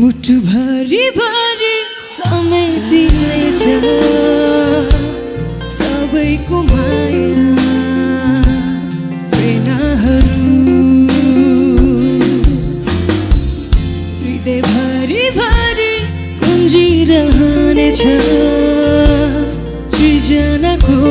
मुट्ठू भारी भारी समेटिने छ सबैको माया प्रेमहरु हृदय भारी भारी गुन्जिरहने छ सृजनाको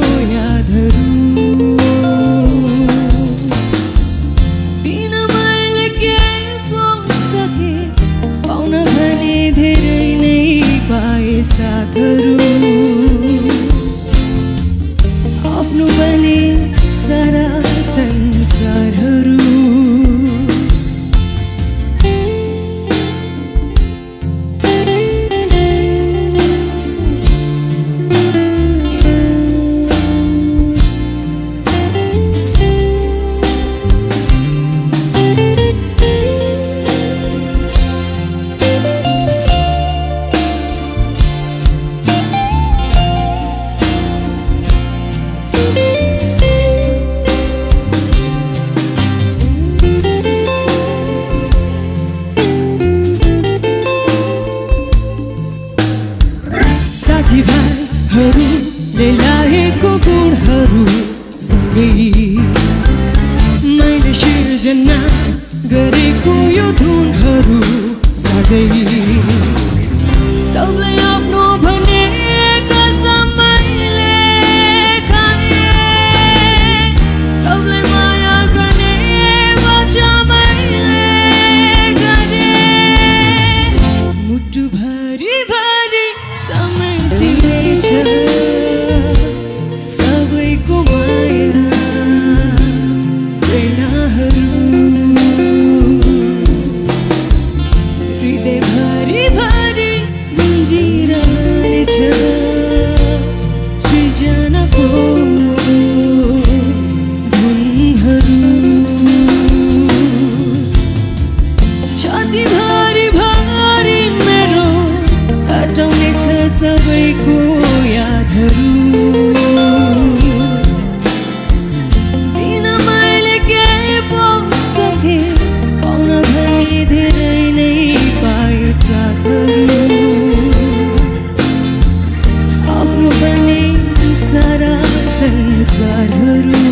यादहरु बिन मैले के सके पाउन भने धेरै नै पाए साथहरु आफ्नो भने सारा संसारहरु ले लाएको गुणहरू सँगै मैले सिर्जना गरेको यो धुनहरू सँगै सबैले आफ्नो भनेको समयले खाने सबैले माया गर्ने वचनले गरे मुट्ठू भरी भरी समेटिने छ सबैको यादहरु बिन मैले के सके पाउन भने धेरै नै पाए साथहरु आफ्नो भने सारा संसारहरु।